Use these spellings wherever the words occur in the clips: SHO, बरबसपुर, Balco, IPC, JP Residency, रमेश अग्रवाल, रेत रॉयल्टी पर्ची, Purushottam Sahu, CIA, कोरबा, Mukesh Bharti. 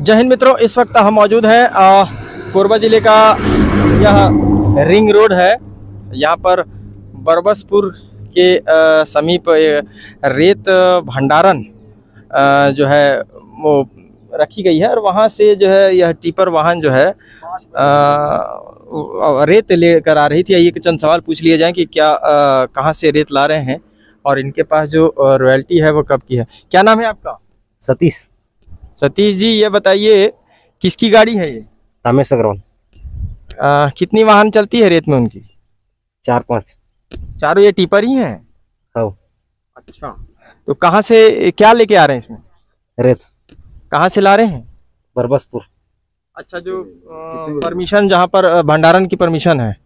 जय हिंद मित्रों, इस वक्त हम मौजूद हैं कोरबा ज़िले का यह रिंग रोड है। यहाँ पर बरबसपुर के समीप रेत भंडारण जो है वो रखी गई है और वहाँ से जो है यह टिपर वाहन जो है रेत लेकर आ रही थी। ये चंद सवाल पूछ लिए जाएं कि क्या कहाँ से रेत ला रहे हैं और इनके पास जो रॉयल्टी है वो कब की है। क्या नाम है आपका? सतीश। सतीश जी, ये बताइए किसकी गाड़ी है ये? रमेश अग्रवाल। कितनी वाहन चलती है रेत में उनकी? 4-5। चारों ये टिपर ही हैं? हाँ। अच्छा, तो कहाँ से क्या लेके आ रहे हैं इसमें? रेत। कहाँ से ला रहे हैं? बरबसपुर। अच्छा, जो परमिशन जहाँ पर भंडारण की परमिशन है।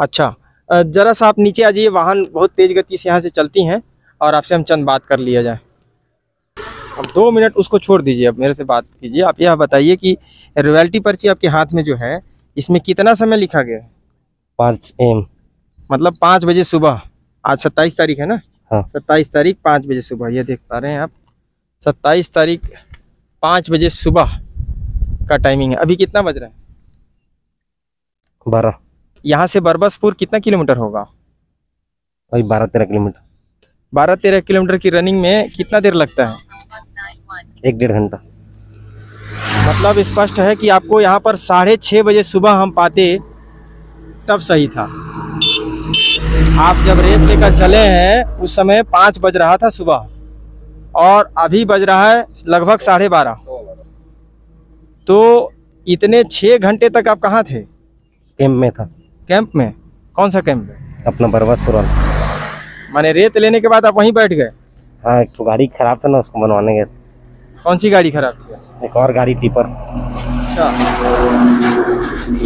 अच्छा, जरा सा आप नीचे आ जाइए। वाहन बहुत तेज गति से यहाँ से चलती हैं और आपसे हम चंद बात कर लिया जाए। अब 2 मिनट उसको छोड़ दीजिए, अब मेरे से बात कीजिए। आप यह बताइए कि रॉयल्टी पर्ची आपके हाथ में जो है इसमें कितना समय लिखा गया है? 5 AM, मतलब 5 बजे सुबह। आज 27 तारीख है ना? हाँ। 27 तारीख 5 बजे सुबह, यह देख पा रहे हैं आप, 27 तारीख 5 बजे सुबह का टाइमिंग है। अभी कितना बज रहा है? 12। यहाँ से बरबसपुर कितना किलोमीटर होगा? भाई 12-13 किलोमीटर। 12-13 किलोमीटर की रनिंग में कितना देर लगता है? 1-1.5 घंटा। मतलब स्पष्ट है कि आपको यहाँ पर 6:30 बजे सुबह हम पाते तब सही था। आप जब रेत लेकर चले हैं उस समय 5 बज रहा था सुबह और अभी बज रहा है लगभग 12:30। तो इतने 6 घंटे तक आप कहाँ थे? कैंप में था। कैंप में? कौन सा कैंप में? अपना बरबसपुर वाला। माने रेत लेने के बाद आप वहीं बैठ गए? हाँ, एक तो गाड़ी खराब था ना, उसको बनवाने गए। कौन सी गाड़ी खराब थी? एक और गाड़ी टिपर। अच्छा,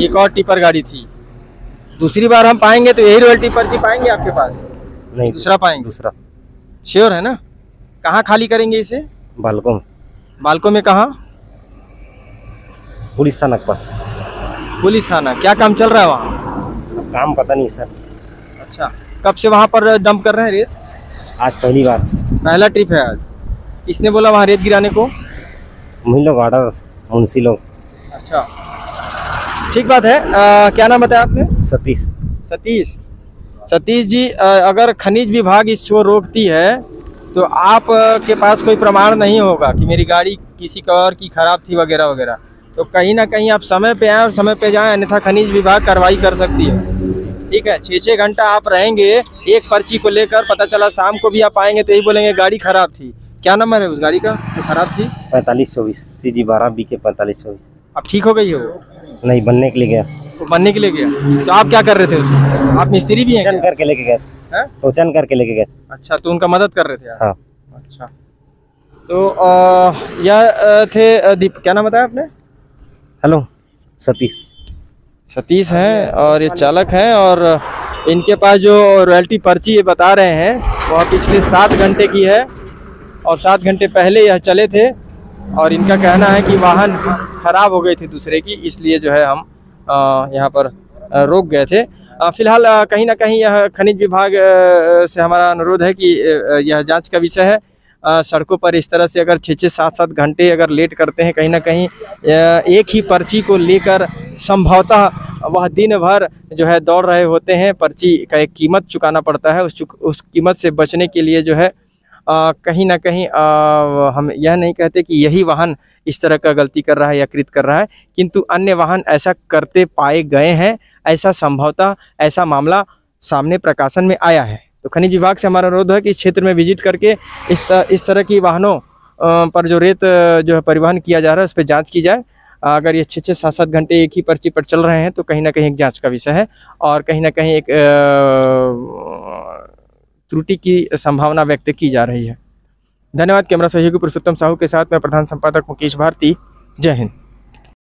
एक और टिपर गाड़ी थी। दूसरी बार हम पाएंगे तो यही रॉयल्टी पर्ची पाएंगे आपके पास? नहीं, दूसरा पाएंगे। दूसरा श्योर है ना? कहाँ खाली करेंगे इसे? बालको में। बालको में कहाँ? पुलिस थाना पर। पुलिस थाना? क्या काम चल रहा है वहाँ? काम पता नहीं सर। अच्छा, कब से वहाँ पर डंप कर रहे हैं रेत? आज पहली बार, पहला ट्रिप है आज। किसने बोला वहाँ रेत गिराने को? मुही लोग, ऑर्डर मुंशी लोग। अच्छा, ठीक बात है। क्या नाम बताया आपने? सतीश। सतीश, सतीश जी, अगर खनिज विभाग इसको रोकती है तो आप के पास कोई प्रमाण नहीं होगा कि मेरी गाड़ी किसी और की खराब थी वगैरह वगैरह, तो कहीं ना कहीं आप समय पे आए और समय पे जाएँ, अन्यथा खनिज विभाग कार्रवाई कर सकती है। ठीक है, 6-6 घंटा आप रहेंगे एक पर्ची को लेकर, पता चला शाम को भी आप आएंगे तो यही बोलेंगे गाड़ी खराब थी। क्या नंबर है उस गाड़ी का जो खराब थी? 4524, CG 12 BK 4524। अब ठीक हो गई हो? नहीं, बनने के लिए गया। तो बनने के लिए गया, तो आप क्या कर रहे थे उसको? आप मिस्त्री भी हैं? करके लेके गए, टोचन करके लेके गए। अच्छा, तो उनका मदद कर रहे थे आप? हाँ। अच्छा, तो यह थे दीप। क्या नाम बताया आपने? हेलो, सतीश। सतीश हैं और ये चालक हैं और इनके पास जो रॉयल्टी पर्ची ये बता रहे हैं वह पिछले 7 घंटे की है और 7 घंटे पहले यह चले थे और इनका कहना है कि वाहन खराब हो गई थी दूसरे की, इसलिए जो है हम यहाँ पर रोक गए थे। फिलहाल कहीं ना कहीं यह खनिज विभाग से हमारा अनुरोध है कि यह जांच का विषय है। सड़कों पर इस तरह से अगर 6-7 घंटे अगर लेट करते हैं, कहीं ना कहीं एक ही पर्ची को लेकर संभवतः वह दिन भर जो है दौड़ रहे होते हैं। पर्ची का एक कीमत चुकाना पड़ता है, उस कीमत से बचने के लिए जो है कहीं ना कहीं हम यह नहीं कहते कि यही वाहन इस तरह का गलती कर रहा है या कृत कर रहा है, किंतु अन्य वाहन ऐसा करते पाए गए हैं। ऐसा संभवतः ऐसा मामला सामने प्रकाशन में आया है। तो खनिज विभाग से हमारा अनुरोध है कि इस क्षेत्र में विजिट करके इस तरह की वाहनों पर जो रेत जो है परिवहन किया जा रहा है उस पर जाँच की जाए। अगर ये 6-7 घंटे एक ही पर्ची पर चल रहे हैं तो कहीं ना कहीं एक जांच का विषय है और कहीं ना कहीं एक त्रुटि की संभावना व्यक्त की जा रही है। धन्यवाद। कैमरा सहयोगी पुरुषोत्तम साहू के साथ मैं प्रधान संपादक मुकेश भारती। जय हिंद।